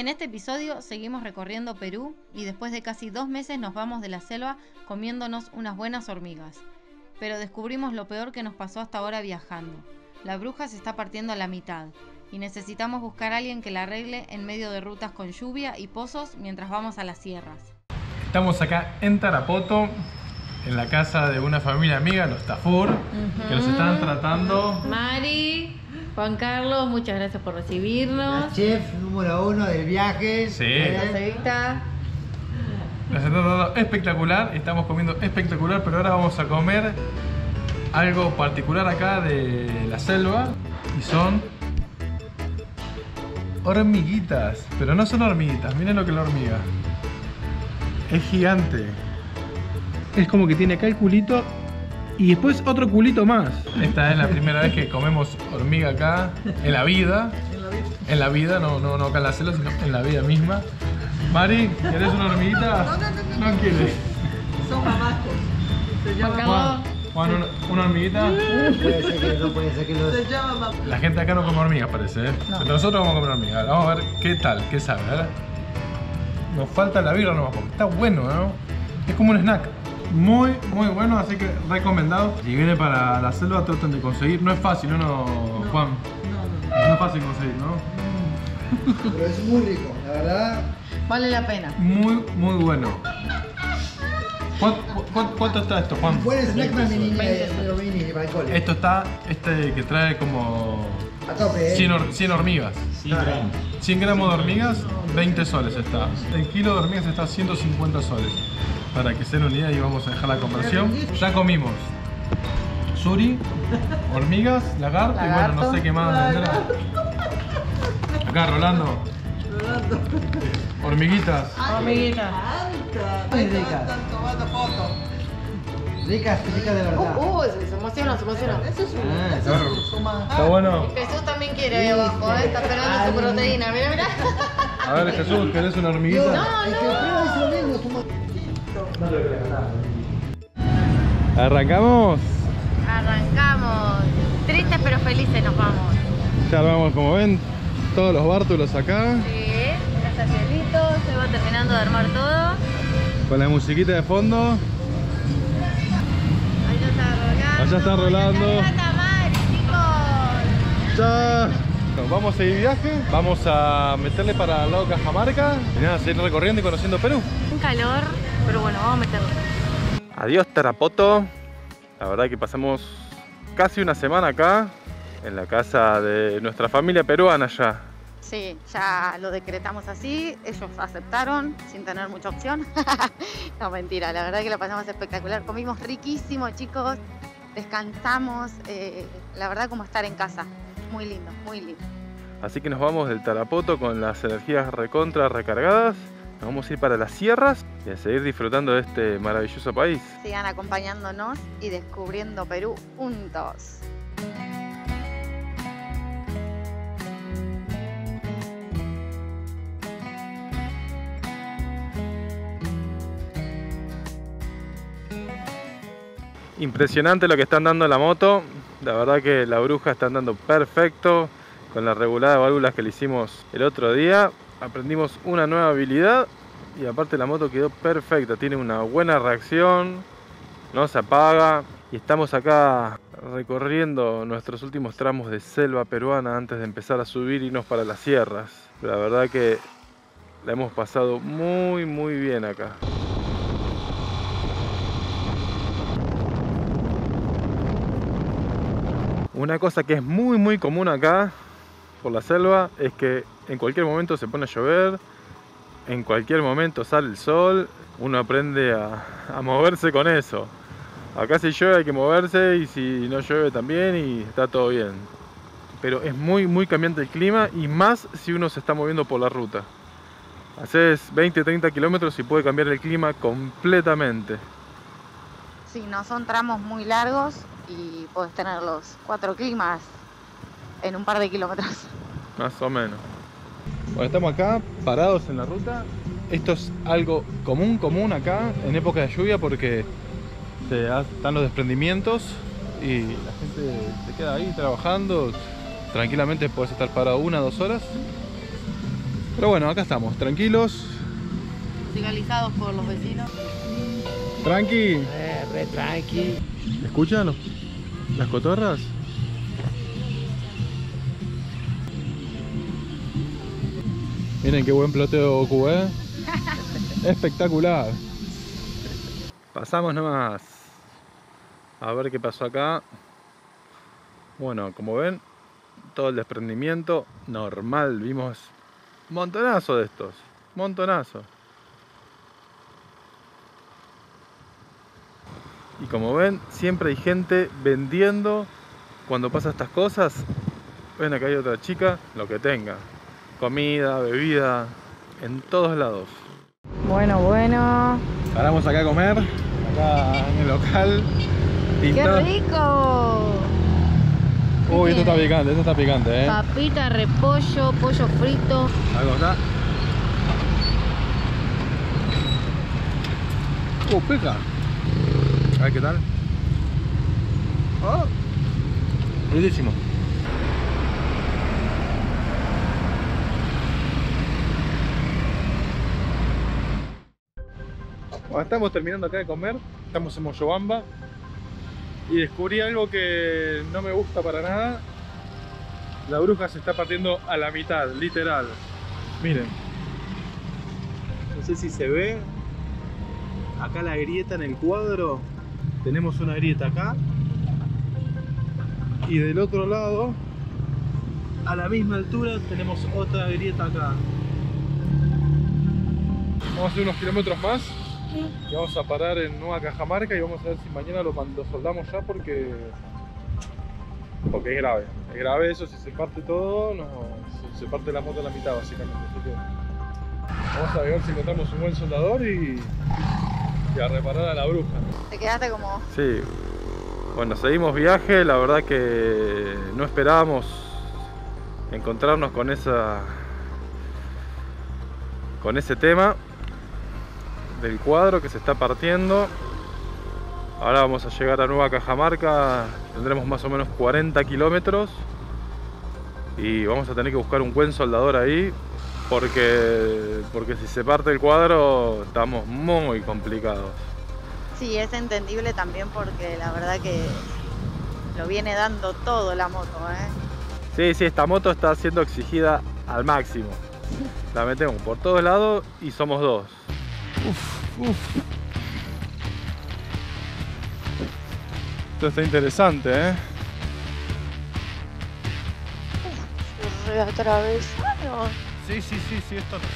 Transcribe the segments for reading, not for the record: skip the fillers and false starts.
En este episodio seguimos recorriendo Perú y después de casi 2 meses nos vamos de la selva comiéndonos unas buenas hormigas. Pero descubrimos lo peor que nos pasó hasta ahora viajando. La bruja se está partiendo a la mitad y necesitamos buscar a alguien que la arregle en medio de rutas con lluvia y pozos mientras vamos a las sierras. Estamos acá en Tarapoto, en la casa de una familia amiga, los Tafur, que nos están tratando. Mari, Juan Carlos, muchas gracias por recibirnos. La chef número 1 del viaje. Sí. Nos está tratando espectacular, estamos comiendo espectacular, pero ahora vamos a comer algo particular acá de la selva y son hormiguitas, pero no son hormiguitas, miren lo que es la hormiga. Es gigante. Es como que tiene acá el culito y después otro culito más. Esta es la primera vez que comemos hormiga acá en la vida. En la vida, no acá en la selva, sino en la vida misma. Mari, ¿querés una hormiguita? No quiere. Son babacos. Se llama Juan, ¿una hormiguita? No puede ser que no. Se llama. La gente acá no come hormigas, parece, ¿eh? No. Nosotros vamos a comer hormigas. Vamos a ver qué tal, qué sabe, ¿verdad? Nos falta la birra nomás, porque está bueno, ¿no? Es como un snack. Muy, muy bueno, así que recomendado. Si viene para la selva, traten de conseguir. No es fácil, ¿no, Juan? No. No es fácil conseguir, ¿no? Pero es muy rico, la verdad. Vale la pena. Muy, muy bueno. ¿Cuánto está esto, Juan? Buen snack para mi niña, para el cole. Esto está, este que trae como... A tope, ¿eh? 100 hormigas. 100 gramos. 100 gramos de hormigas, 20 soles está. El kilo de hormigas está a 150 soles. Para que se den una idea y vamos a dejar la conversión. Ya comimos suri, hormigas, lagarto y bueno, no sé qué más. Acá, Rolando. Hormiguitas. Hormiguitas. Muy ricas. Ricas de verdad. Se emociona, Eso es un manjar. Está bueno. Jesús también quiere ahí abajo, está esperando su proteína. Mirá. A ver, Jesús, ¿querés una hormiguita? No. Arrancamos. Tristes pero felices nos vamos. Ya armamos, como ven, todos los bártulos acá. Sí, gracias Cielito, se va terminando de armar todo. Con la musiquita de fondo. Allá está Rolando. Allá está Mari, chicos. Chao. Vamos a seguir viaje, vamos a meterle para el lado de Cajamarca y nada, seguir recorriendo y conociendo Perú. Un calor, pero bueno, vamos a meterle. Adiós Tarapoto, la verdad que pasamos casi una semana acá en la casa de nuestra familia peruana ya. Sí, ya lo decretamos así, ellos aceptaron sin tener mucha opción. No, mentira, la verdad que la pasamos espectacular, comimos riquísimo chicos, descansamos, la verdad como estar en casa. Muy lindo, muy lindo. Así que nos vamos del Tarapoto con las energías recontra recargadas. Nos vamos a ir para las sierras y a seguir disfrutando de este maravilloso país. Sigan acompañándonos y descubriendo Perú juntos. Impresionante lo que están dando la moto. La verdad que la bruja está andando perfecto con la regulada de válvulas que le hicimos el otro día. Aprendimos una nueva habilidad y aparte la moto quedó perfecta. Tiene una buena reacción, no se apaga. Y estamos acá recorriendo nuestros últimos tramos de selva peruana antes de empezar a subir y irnos para las sierras. La verdad que la hemos pasado muy muy bien acá. Una cosa que es muy muy común acá por la selva es que en cualquier momento se pone a llover, en cualquier momento sale el sol, uno aprende a moverse con eso. Acá si llueve hay que moverse y si no llueve también y está todo bien. Pero es muy muy cambiante el clima y más si uno se está moviendo por la ruta. Haces 20-30 kilómetros y puede cambiar el clima completamente. Sí, no son tramos muy largos. Y podés tener los 4 climas en un par de kilómetros. Más o menos. Bueno, estamos acá parados en la ruta. Esto es algo común acá en época de lluvia porque están los desprendimientos y la gente se queda ahí trabajando. Tranquilamente podés estar parado 1 o 2 horas. Pero bueno, acá estamos, tranquilos. Legalizados por los vecinos. Tranqui. Re tranqui. ¿Escuchan las cotorras? Miren qué buen ploteo cubé. Espectacular. Pasamos nomás. A ver qué pasó acá. Bueno, como ven, todo el desprendimiento normal. Vimos montonazo de estos. Montonazo. Y como ven, siempre hay gente vendiendo cuando pasa estas cosas. Ven, acá hay otra chica, lo que tenga. Comida, bebida, en todos lados. Bueno. Paramos acá a comer, acá en el local. Tinta. ¡Qué rico! Uy, esto está picante, Papita, repollo, pollo frito. ¿Algo está? ¡Oh, pica! A ver qué tal. ¡Oh! Buenísimo. Estamos terminando acá de comer, estamos en Moyobamba y descubrí algo que no me gusta para nada. La bruja se está partiendo a la mitad, literal. Miren. No sé si se ve. Acá la grieta en el cuadro. Tenemos una grieta acá. Y del otro lado, a la misma altura, tenemos otra grieta acá. Vamos a hacer unos kilómetros más. Y vamos a parar en Nueva Cajamarca y vamos a ver si mañana lo soldamos ya porque es grave. Es grave eso, si se parte todo, se parte la moto a la mitad básicamente. Así que vamos a ver si encontramos un buen soldador y a reparar a la bruja. Te quedaste como... Sí. Bueno, seguimos viaje, la verdad que no esperábamos encontrarnos con ese tema del cuadro que se está partiendo. Ahora vamos a llegar a Nueva Cajamarca, tendremos más o menos 40 kilómetros y vamos a tener que buscar un buen soldador ahí porque si se parte el cuadro estamos muy complicados. Sí, es entendible también porque la verdad que lo viene dando todo la moto, Sí, esta moto está siendo exigida al máximo. La metemos por todos lados y somos dos. Uf. Esto está interesante, ¿Se atravesaron? Sí, esto no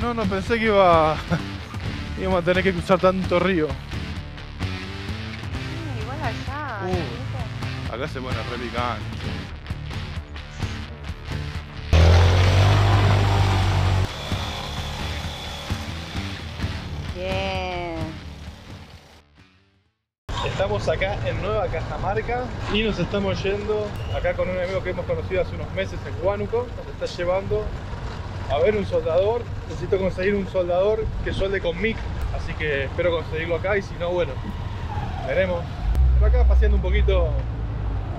se va, No pensé que íbamos a tener que cruzar tanto río. Sí, igual allá. Acá se pone re picante. Estamos acá en Nueva Cajamarca y nos estamos yendo acá con un amigo que hemos conocido hace unos meses en Huánuco. Nos está llevando a ver un soldador. Necesito conseguir un soldador que solde con MIG, así que espero conseguirlo acá y si no, bueno, veremos. Pero acá paseando un poquito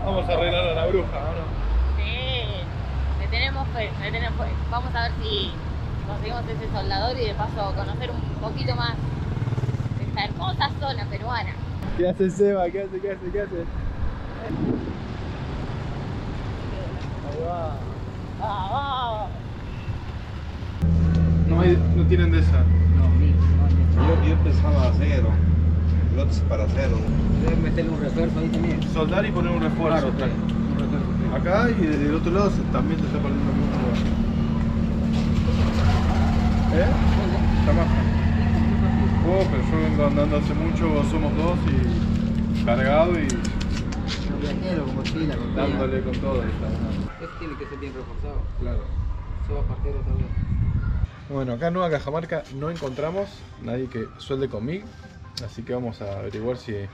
vamos a arreglar a la bruja, ¿no? Sí, le tenemos fe. Vamos a ver si conseguimos ese soldador y de paso conocer un poquito más de esta hermosa zona peruana. ¿Qué hace Seba? ¿Qué hace? Ahí va. Ah, no tienen de esa. No. Yo pensaba acero. Lotes para acero. Deben meterle un refuerzo ahí también. Soldar y poner un refuerzo. Claro, un refuerzo. Acá y del otro lado también se está poniendo mucho. Está más. Pero yo vengo andando hace mucho, somos dos y cargado y dándole con todo. Este tiene que ser bien reforzado. Claro. Soba partero también. Bueno, acá en Nueva Cajamarca no encontramos nadie que suelde conmigo, así que vamos a averiguar si acá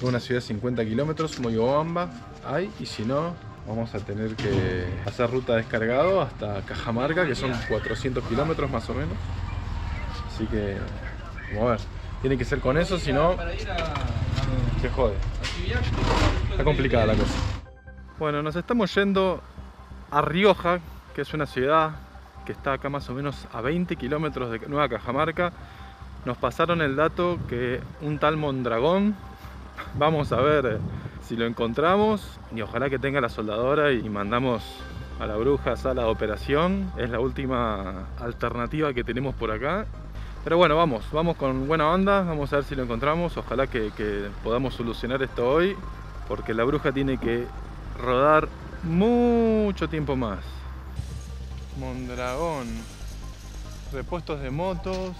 en una ciudad de 50 kilómetros, Moyobamba, hay, y si no, vamos a tener que hacer ruta descargado hasta Cajamarca, que son 400 kilómetros más o menos. Así que vamos a ver, tiene que ser con eso, si no, se jode. Está complicada la cosa. Bueno, nos estamos yendo a Rioja, que es una ciudad que está acá más o menos a 20 kilómetros de Nueva Cajamarca. Nos pasaron el dato que un tal Mondragón, vamos a ver si lo encontramos, y ojalá que tenga la soldadora y mandamos a la bruja a sala de operación. Es la última alternativa que tenemos por acá. Pero bueno, vamos con buena onda, vamos a ver si lo encontramos. Ojalá que podamos solucionar esto hoy, porque la bruja tiene que rodar mucho tiempo más. Mondragón, repuestos de motos.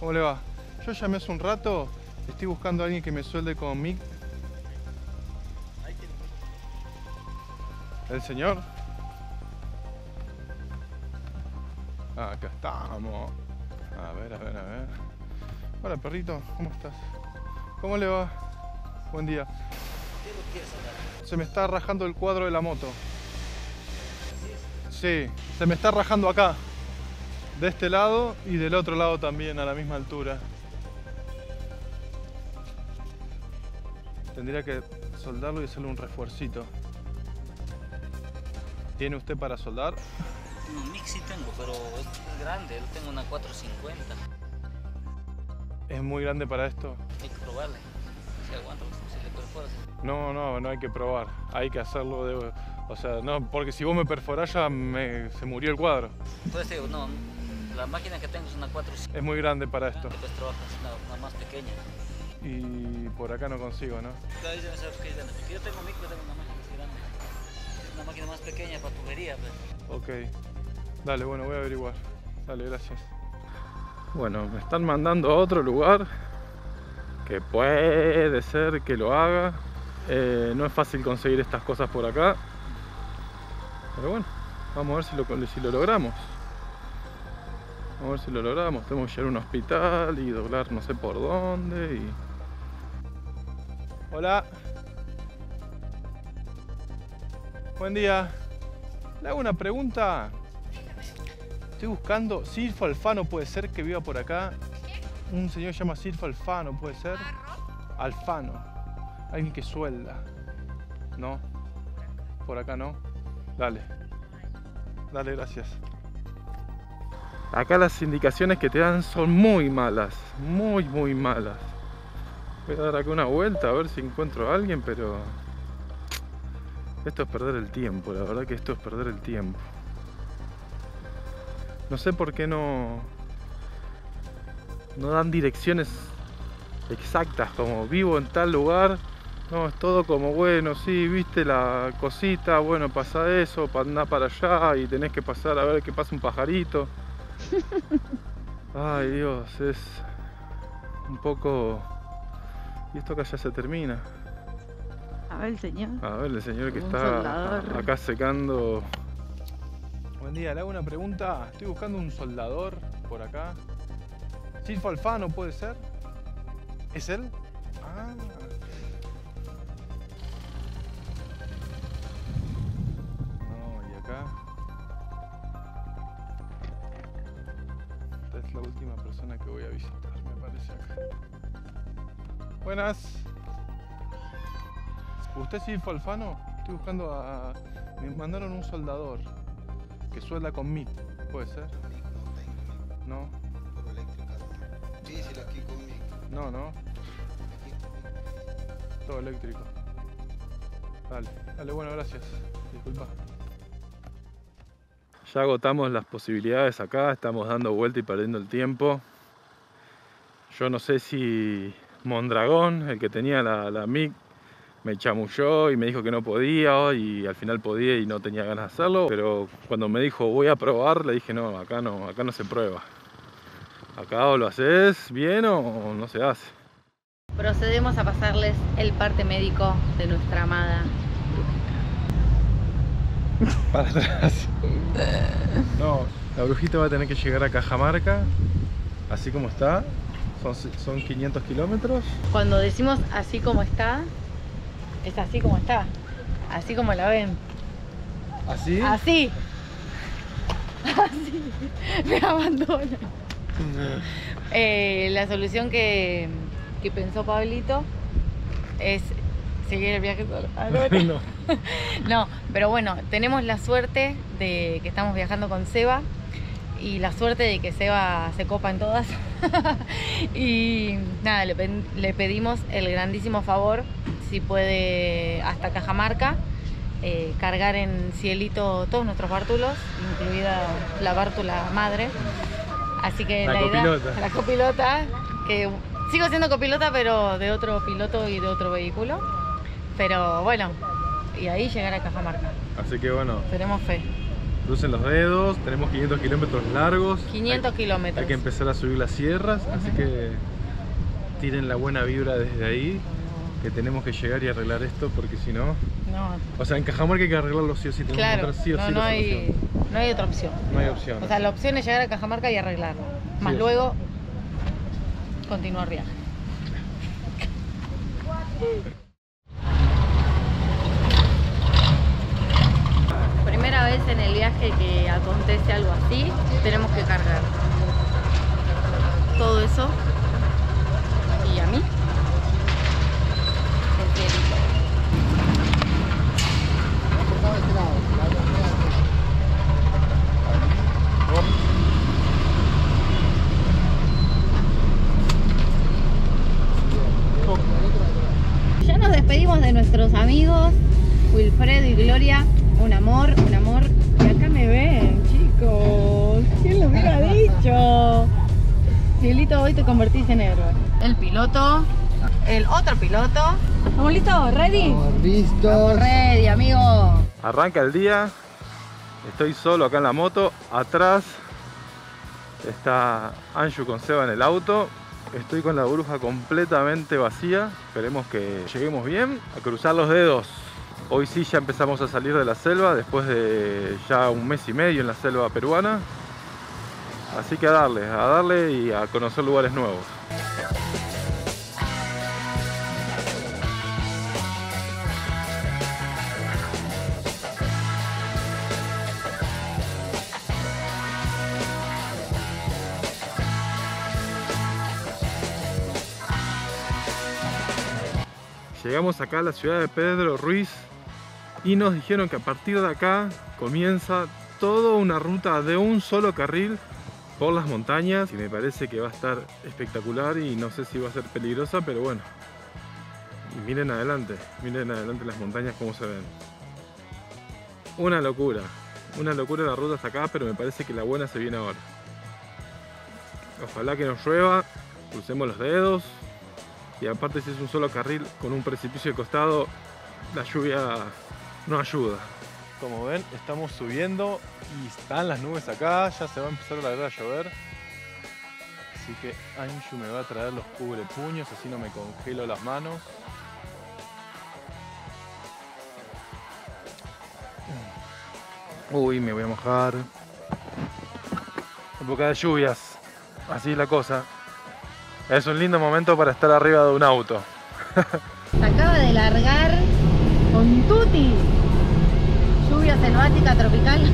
¿Cómo le va? Yo llamé hace un rato, estoy buscando a alguien que me suelde con mi... ¿El señor? Acá estamos. A ver. Hola, perrito, ¿cómo estás? ¿Cómo le va? Buen día. ¿Qué nos quieres hablar? Se me está rajando el cuadro de la moto. Sí, se me está rajando acá. De este lado y del otro lado también, a la misma altura. Tendría que soldarlo y hacerle un refuercito. ¿Tiene usted para soldar? Un Mixi tengo, pero es grande. Yo tengo una 450. ¿Es muy grande para esto? Hay que probarle. Si aguanta, si le perforas. No hay que probar. Hay que hacerlo de... O sea, no, porque si vos me perforás ya se murió el cuadro. Entonces digo, no. La máquina que tengo es una 400. Es muy grande para esto. Pues trabajas una más pequeña. Y por acá no consigo, ¿no? Claro, yo tengo micro, tengo una máquina más grande. Es una máquina más pequeña para tubería. Pero... Ok. Dale, bueno, voy a averiguar. Dale, gracias. Bueno, me están mandando a otro lugar que puede ser que lo haga. No es fácil conseguir estas cosas por acá. Pero bueno, vamos a ver si lo logramos. Vamos a ver si lo logramos. Tenemos que ir a un hospital y doblar no sé por dónde y... Hola. Buen día. Le hago una pregunta. Estoy buscando... Silfo Alfano, puede ser que viva por acá. Un señor que se llama Silfo Alfano, puede ser. Alfano. Alguien que suelda. ¿No? Por acá no. Dale, gracias. Acá las indicaciones que te dan son muy malas, muy malas. Voy a dar acá una vuelta a ver si encuentro a alguien, pero... Esto es perder el tiempo, la verdad que esto es perder el tiempo. No sé por qué no dan direcciones exactas, como vivo en tal lugar. No, es todo como, bueno, sí, viste la cosita, bueno, pasa eso, andá para allá y tenés que pasar a ver que pasa un pajarito. Ay, Dios, es un poco... Y esto acá ya se termina. A ver el señor. A ver el señor que está acá secando. Buen día, le hago una pregunta. Estoy buscando un soldador por acá. Silfo Alfano, ¿puede ser? ¿Es él? Ah... Esta es la última persona que voy a visitar, me parece, acá. Buenas. ¿Usted es Silfo Alfano? Estoy buscando a... Me mandaron un soldador que suelda con MIG. ¿Puede ser? No. Por eléctrica. Sí, si la aquí con MIG. No. Todo eléctrico. Dale, bueno, gracias. Disculpa. Ya agotamos las posibilidades acá, estamos dando vuelta y perdiendo el tiempo. Yo no sé si Mondragón, el que tenía la MIG, me chamulló y me dijo que no podía, y al final podía y no tenía ganas de hacerlo. Pero cuando me dijo voy a probar, le dije no, acá no se prueba. Acá o lo haces bien o no se hace. Procedemos a pasarles el parte médico de nuestra amada. Para atrás. No, la brujita va a tener que llegar a Cajamarca, así como está. Son 500 kilómetros. Cuando decimos así como está, es así como está. Así como la ven. ¿Así? Así. Así. Me abandona. La solución que pensó Pablito es seguir el viaje solo. No. No, pero bueno, tenemos la suerte de que estamos viajando con Seba y la suerte de que Seba se copa en todas. Y nada, le pedimos el grandísimo favor, si puede, hasta Cajamarca, cargar en Cielito todos nuestros bártulos, incluida la bártula madre. Así que la copilota. La copilota, que sigo siendo copilota, pero de otro piloto y de otro vehículo. Pero bueno, y ahí llegar a Cajamarca. Así que bueno, tenemos fe. Crucen los dedos, tenemos 500 kilómetros largos. 500 kilómetros. Hay que empezar a subir las sierras, así que tiren la buena vibra desde ahí, que tenemos que llegar y arreglar esto, porque si no... No. O sea, en Cajamarca hay que arreglarlo sí o sí, tenemos claro, que sí o no, sí. No hay, no hay otra opción. No hay opción. O sea, la opción es llegar a Cajamarca y arreglarlo. Más sí, luego, continuar el viaje. Primera vez en el viaje que acontece algo así, tenemos que cargar todo eso. Y a mí, ya nos despedimos de nuestros amigos Wilfredo y Gloria, un amor, un amor. Y acá me ven, chicos, ¿quién lo hubiera dicho? Cielito, hoy te convertís en héroe. El piloto, el otro piloto. ¿Estamos listos? ¿Ready? Estamos listos. Ready, amigo. Arranca el día. Estoy solo acá en la moto. Atrás está Anju con Seba en el auto. Estoy con la burbuja completamente vacía. Esperemos que lleguemos bien. A cruzar los dedos. Hoy sí ya empezamos a salir de la selva, después de ya un mes y medio en la selva peruana. Así que a darle y a conocer lugares nuevos. Llegamos acá a la ciudad de Pedro Ruiz y nos dijeron que a partir de acá comienza toda una ruta de un solo carril por las montañas, y me parece que va a estar espectacular y no sé si va a ser peligrosa, pero bueno. Y miren adelante las montañas como se ven. Una locura la ruta hasta acá, pero me parece que la buena se viene ahora. Ojalá que no llueva, crucemos los dedos. Y aparte, si es un solo carril con un precipicio de costado, la lluvia no ayuda. Como ven, estamos subiendo y están las nubes acá, ya se va a empezar a llover. Así que Anju me va a traer los cubrepuños, así no me congelo las manos. Uy, me voy a mojar. Época de lluvias, así es la cosa. Es un lindo momento para estar arriba de un auto. Se acaba de largar con tutti. Lluvia selvática tropical.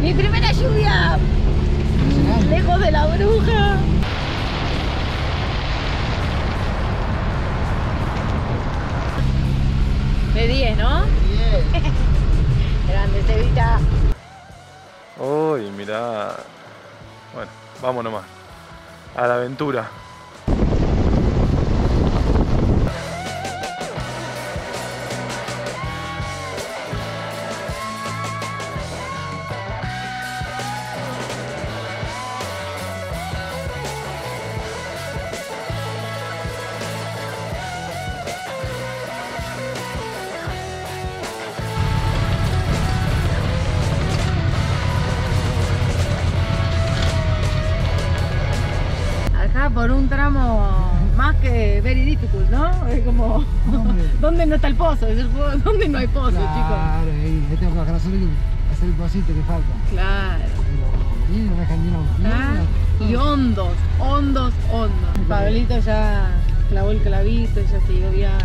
Mi primera lluvia lejos de la bruja. De 10, ¿no? De 10. Grande, Cevita. Uy, mirá. Bueno, vamos nomás. A la aventura. Por un tramo más que very difficult, ¿no? Es como, ¿dónde no está el pozo? Es el juego, ¿dónde no hay pozo, claro, chicos? Claro, ahí tengo que hacer el pocito que falta. Claro. Pero, y no dejan ni una, y hondos, hondos, hondos. Pablito ya clavó el clavito y ya siguió viaje.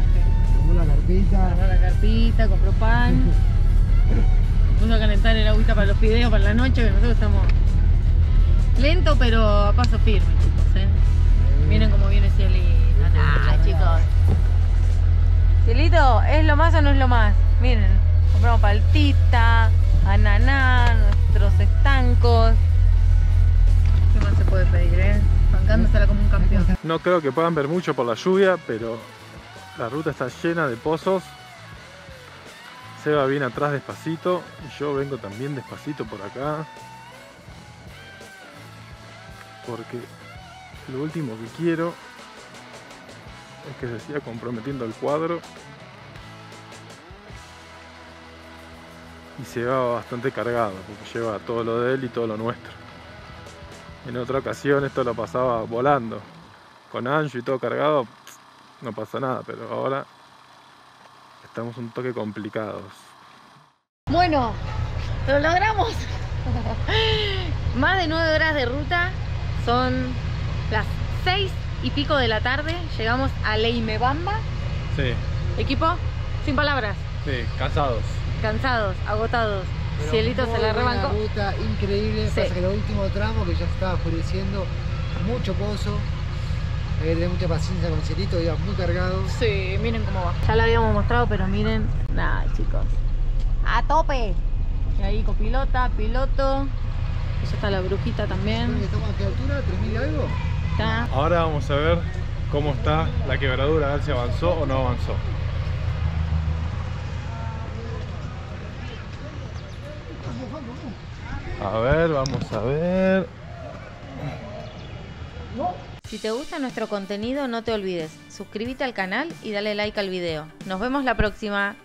Compró la carpita. Compró la carpita, compró pan. Puso a calentar el agüita para los fideos para la noche, que nosotros estamos lento pero a paso firme, chicos, ¿eh? Miren cómo viene Cielito. Chicos, Cielito, ¿es lo más o no es lo más? Miren, compramos paltita, ananá, nuestros estancos. ¿Qué más se puede pedir, eh? Bancándosela como un campeón. No creo que puedan ver mucho por la lluvia, pero la ruta está llena de pozos. Se va bien atrás despacito y yo vengo también despacito por acá. Porque lo último que quiero es que se siga comprometiendo el cuadro. Y se va bastante cargado, porque lleva todo lo de él y todo lo nuestro. En otra ocasión esto lo pasaba volando. Con ancho y todo cargado, no pasa nada, pero ahora estamos un toque complicados. Bueno, lo logramos. Más de 9 horas de ruta, son las 6 y pico de la tarde. Llegamos a Leymebamba. Sí. Equipo, sin palabras. Sí, cansados. Cansados, agotados. Pero Cielito se la rebancó. Una ruta increíble. Sí. Pasa que el último tramo, que ya estaba oscureciendo, mucho pozo. Hay que tener mucha paciencia con Cielito, iba muy cargado. Sí, miren cómo va. Ya lo habíamos mostrado, pero miren. Nada, chicos. ¡A tope! Y ahí copilota, piloto. Ya está la brujita también. ¿Estamos a qué altura? ¿3000 algo? Está. Ahora vamos a ver cómo está la quebradura, a ver si avanzó o no avanzó. A ver, vamos a ver. Si te gusta nuestro contenido, no te olvides, suscríbete al canal y dale like al video. Nos vemos la próxima.